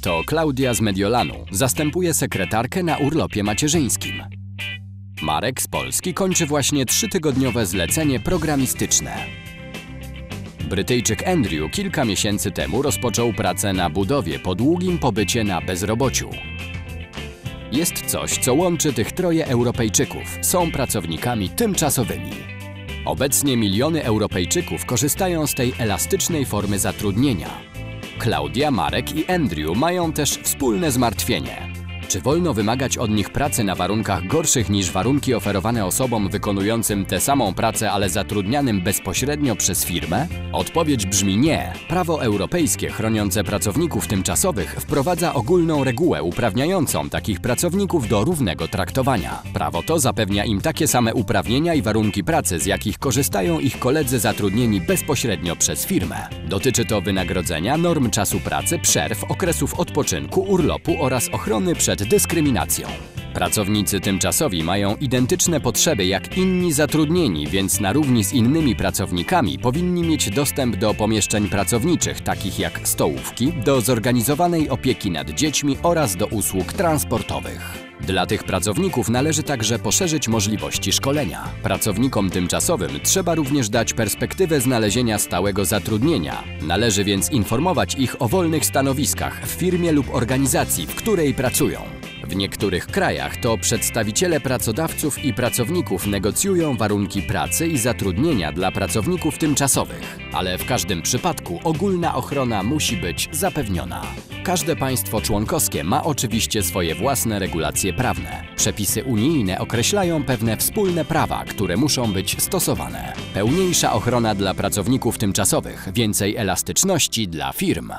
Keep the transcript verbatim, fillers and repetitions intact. To Klaudia z Mediolanu zastępuje sekretarkę na urlopie macierzyńskim. Marek z Polski kończy właśnie trzytygodniowe zlecenie programistyczne. Brytyjczyk Andrew kilka miesięcy temu rozpoczął pracę na budowie po długim pobycie na bezrobociu. Jest coś, co łączy tych troje Europejczyków. Są pracownikami tymczasowymi. Obecnie miliony Europejczyków korzystają z tej elastycznej formy zatrudnienia. Klaudia, Marek i Andrew mają też wspólne zmartwienie. Czy wolno wymagać od nich pracy na warunkach gorszych niż warunki oferowane osobom wykonującym tę samą pracę, ale zatrudnianym bezpośrednio przez firmę? Odpowiedź brzmi nie. Prawo europejskie chroniące pracowników tymczasowych wprowadza ogólną regułę uprawniającą takich pracowników do równego traktowania. Prawo to zapewnia im takie same uprawnienia i warunki pracy, z jakich korzystają ich koledzy zatrudnieni bezpośrednio przez firmę. Dotyczy to wynagrodzenia, norm czasu pracy, przerw, okresów odpoczynku, urlopu oraz ochrony przed dyskryminacją. Pracownicy tymczasowi mają identyczne potrzeby jak inni zatrudnieni, więc na równi z innymi pracownikami powinni mieć dostęp do pomieszczeń pracowniczych, takich jak stołówki, do zorganizowanej opieki nad dziećmi oraz do usług transportowych. Dla tych pracowników należy także poszerzyć możliwości szkolenia. Pracownikom tymczasowym trzeba również dać perspektywę znalezienia stałego zatrudnienia. Należy więc informować ich o wolnych stanowiskach w firmie lub organizacji, w której pracują. W niektórych krajach to przedstawiciele pracodawców i pracowników negocjują warunki pracy i zatrudnienia dla pracowników tymczasowych, ale w każdym przypadku ogólna ochrona musi być zapewniona. Każde państwo członkowskie ma oczywiście swoje własne regulacje prawne. Przepisy unijne określają pewne wspólne prawa, które muszą być stosowane. Pełniejsza ochrona dla pracowników tymczasowych, więcej elastyczności dla firm.